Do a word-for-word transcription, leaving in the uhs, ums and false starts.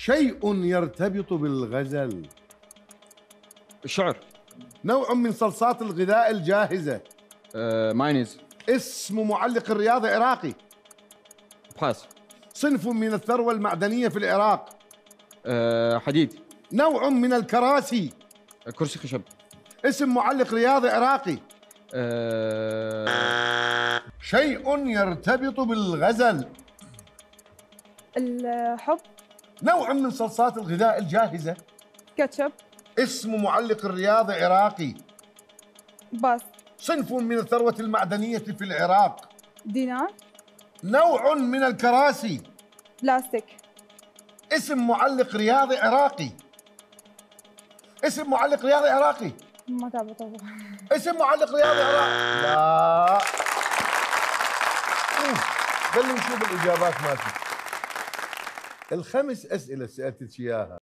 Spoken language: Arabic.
شيء يرتبط بالغزل. الشعر. نوع من صلصات الغذاء الجاهزة. آه، مايونيز. اسم معلق الرياضة عراقي. باس. صنف من الثروة المعدنية في العراق. آه، حديد. نوع من الكراسي. كرسي خشب. اسم معلق رياضي عراقي. آه... شيء يرتبط بالغزل. الحب. نوع من صلصات الغذاء الجاهزة. كاتشب. اسم معلق الرياضي عراقي. باس. صنف من الثروة المعدنية في العراق. دينار. نوع من الكراسي. بلاستيك. اسم معلق رياضي عراقي. اسم معلق رياضي عراقي. ما تعبوا طبعا. اسم معلق رياضي عراقي. لا. خلينا نشوف الاجابات مالتك. الخمس اسئله سالتك اياها.